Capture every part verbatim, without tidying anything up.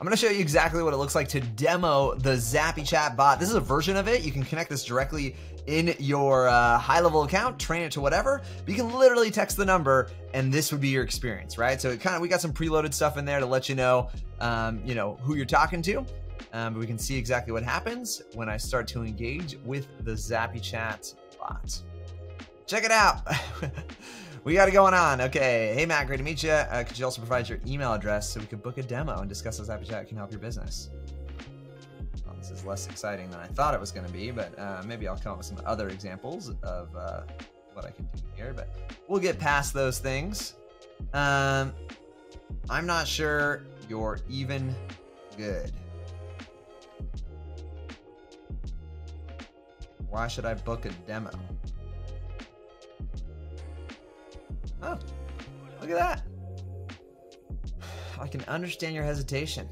I'm gonna show you exactly what it looks like to demo the ZappyChat bot. This is a version of it. You can connect this directly in your uh, high-level account, train it to whatever, but you can literally text the number and this would be your experience, right? So it kind of, we got some preloaded stuff in there to let you know, um, you know, who you're talking to. Um, but we can see exactly what happens when I start to engage with the ZappyChat bot. Check it out. We got it going on. Okay. Hey, Matt, great to meet you. Uh, could you also provide your email address so we could book a demo and discuss how ZappyChat can help your business? Well, this is less exciting than I thought it was going to be, but uh, maybe I'll come up with some other examples of uh, what I can do here, but we'll get past those things. Um, I'm not sure you're even good. Why should I book a demo? Oh, look at that. I can understand your hesitation.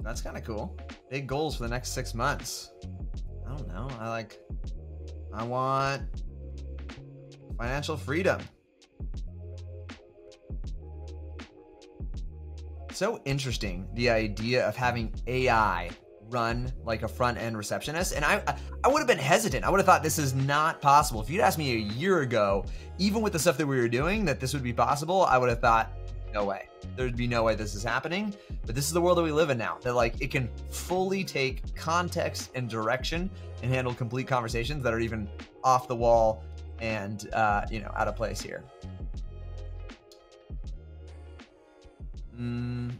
That's kind of cool. Big goals for the next six months. I don't know. I like, I want financial freedom. So interesting, the idea of having A I run like a front-end receptionist. And I, I, I would have been hesitant. I would have thought this is not possible. If you'd asked me a year ago, even with the stuff that we were doing, that this would be possible, I would have thought, no way. There'd be no way this is happening. But this is the world that we live in now. That like, it can fully take context and direction and handle complete conversations that are even off the wall and uh, you know, out of place here. Mm,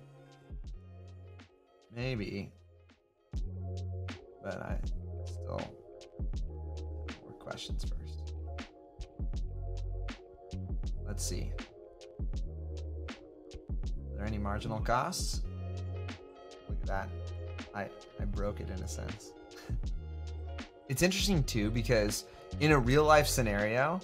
maybe. But I still have more questions first. Let's see. Are there any marginal costs? Look at that. I, I broke it in a sense. It's interesting too, because in a real life scenario,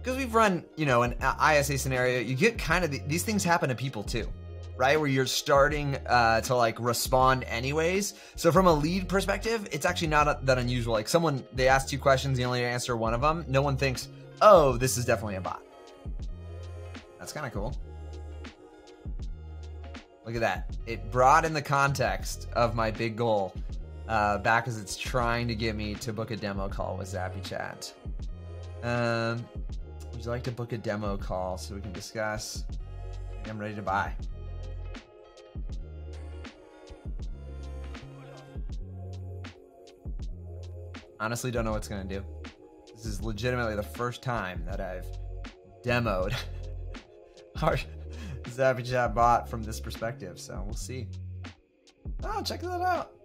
because we've run, you know, an I S A scenario, you get kind of, the, these things happen to people too. Right? Where you're starting uh, to like respond anyways. So from a lead perspective, it's actually not a, that unusual. Like someone, they ask two questions, you only answer one of them. No one thinks, oh, this is definitely a bot. That's kind of cool. Look at that. It brought in the context of my big goal uh, back as it's trying to get me to book a demo call with ZappyChat. Um, would you like to book a demo call so we can discuss? I'm ready to buy. Honestly, don't know what it's gonna do. This is legitimately the first time that I've demoed our ZappyChat bot from this perspective, so we'll see. Oh, check that out.